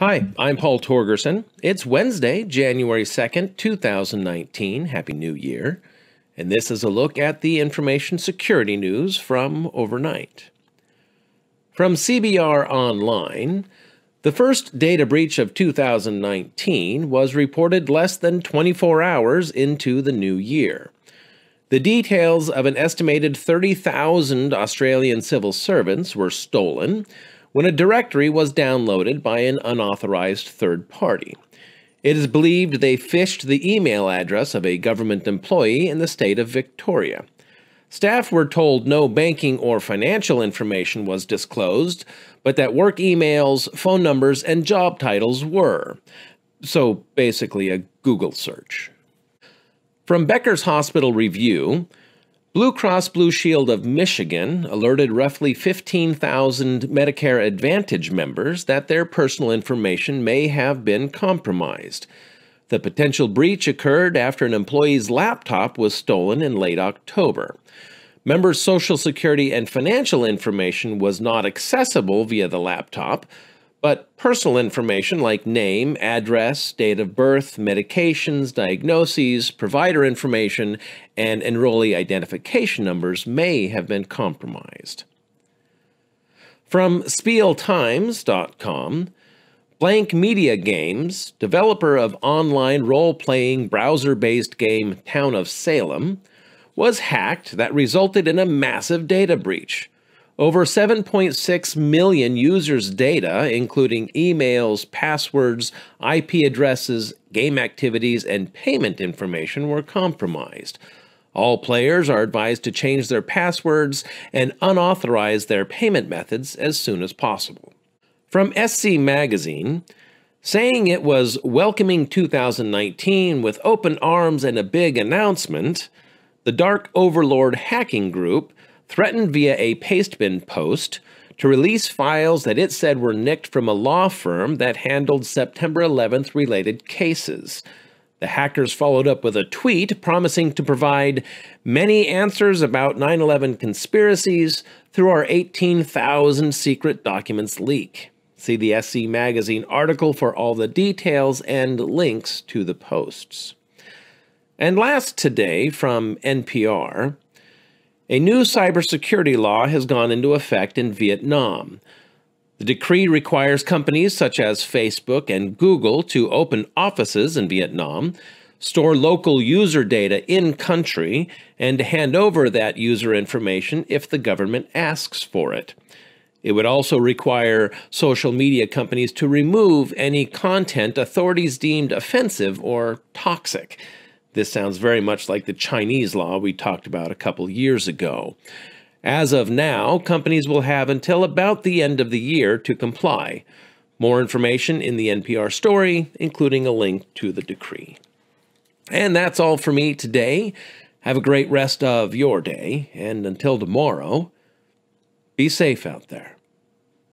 Hi, I'm Paul Torgerson. It's Wednesday, January 2nd, 2019. Happy New Year. And this is a look at the information security news from overnight. From CBR Online, the first data breach of 2019 was reported less than 24 hours into the new year. The details of an estimated 30,000 Australian civil servants were stolen when a directory was downloaded by an unauthorized third party. It is believed they phished the email address of a government employee in the state of Victoria. Staff were told no banking or financial information was disclosed, but that work emails, phone numbers, and job titles were. So basically a Google search. From Becker's Hospital Review, Blue Cross Blue Shield of Michigan alerted roughly 15,000 Medicare Advantage members that their personal information may have been compromised. The potential breach occurred after an employee's laptop was stolen in late October. Members' Social Security and financial information was not accessible via the laptop, but personal information like name, address, date of birth, medications, diagnoses, provider information, and enrollee identification numbers may have been compromised. From SpielTimes.com, Blank Media Games, developer of online role-playing browser-based game Town of Salem, was hacked that resulted in a massive data breach. Over 7.6 million users' data, including emails, passwords, IP addresses, game activities, and payment information, were compromised. All players are advised to change their passwords and unauthorize their payment methods as soon as possible. From SC Magazine, saying it was welcoming 2019 with open arms and a big announcement, the Dark Overlord Hacking Group threatened via a Pastebin post to release files that it said were nicked from a law firm that handled September 11th related cases. The hackers followed up with a tweet promising to provide many answers about 9/11 conspiracies through our 18,000 secret documents leak. See the SC Magazine article for all the details and links to the posts. And last today from NPR, a new cybersecurity law has gone into effect in Vietnam. The decree requires companies such as Facebook and Google to open offices in Vietnam, store local user data in-country, and hand over that user information if the government asks for it. It would also require social media companies to remove any content authorities deemed offensive or toxic. This sounds very much like the Chinese law we talked about a couple years ago. As of now, companies will have until about the end of the year to comply. More information in the NPR story, including a link to the decree. And that's all for me today. Have a great rest of your day, and until tomorrow, be safe out there.